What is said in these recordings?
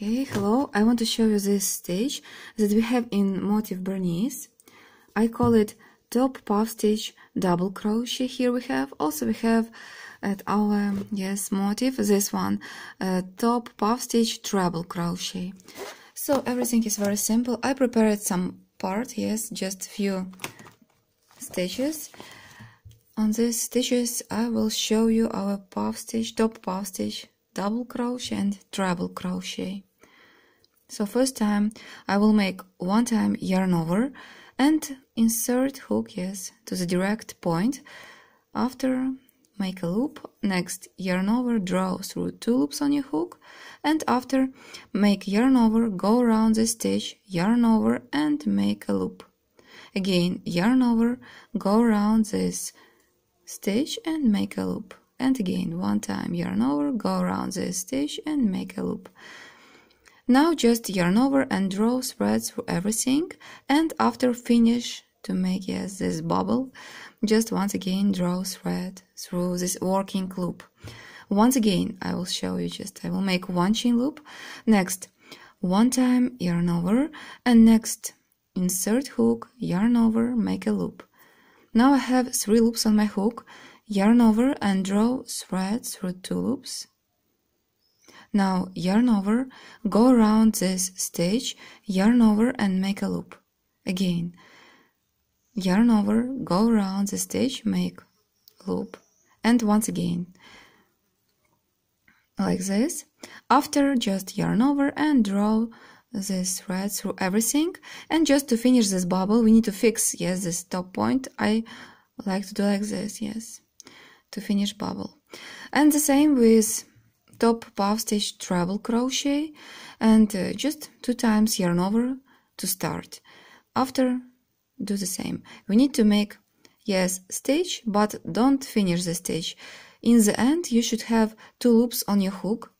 Okay, hello, I want to show you this stitch that we have in motif Bernice. I call it top puff stitch double crochet. Here we have, also we have at our, yes, motif, this one, top puff stitch treble crochet. So everything is very simple. I prepared some part, yes, just a few stitches. On these stitches I will show you our puff stitch, top puff stitch, double crochet and treble crochet. So first time I will make one time yarn over and insert hook, yes, to the direct point. After make a loop, next yarn over, draw through two loops on your hook, and after make yarn over, go around the stitch, yarn over and make a loop. Again yarn over, go around this stitch and make a loop. And again, one time yarn over, go around this stitch and make a loop. Now just yarn over and draw threads through everything, and after finish to make, yes, this bubble, just once again draw thread through this working loop. Once again I will show you, just I will make one chain loop, next one time yarn over and next insert hook, yarn over, make a loop. Now I have three loops on my hook. Yarn over and draw thread through two loops. Now yarn over, go around this stitch, yarn over and make a loop. Again, yarn over, go around the stitch, make loop. And once again, like this. After, just yarn over and draw this thread through everything. And just to finish this bubble, we need to fix, yes, this top point. I like to do like this, yes, to finish bubble. And the same with top puff stitch treble crochet, and just two times yarn over to start. After do the same. We need to make, yes, stitch, but don't finish the stitch. In the end you should have two loops on your hook.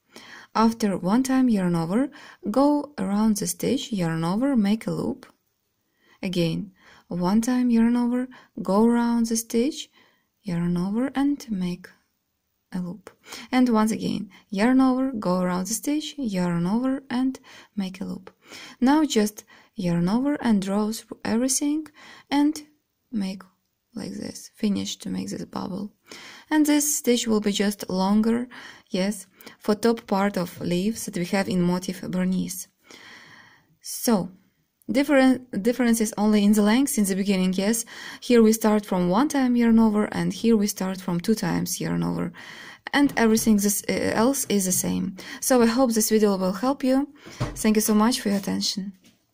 After one time yarn over, go around the stitch, yarn over, make a loop. Again one time yarn over, go around the stitch, yarn over and make a loop. And once again yarn over, go around the stitch, yarn over and make a loop. Now just yarn over and draw through everything and make like this, finish to make this bubble. And this stitch will be just longer, yes, for top part of leaves that we have in motif Bernice. So differences only in the length in the beginning, yes. Here we start from one time yarn over and here we start from two times yarn over. And everything else is the same. So I hope this video will help you. Thank you so much for your attention.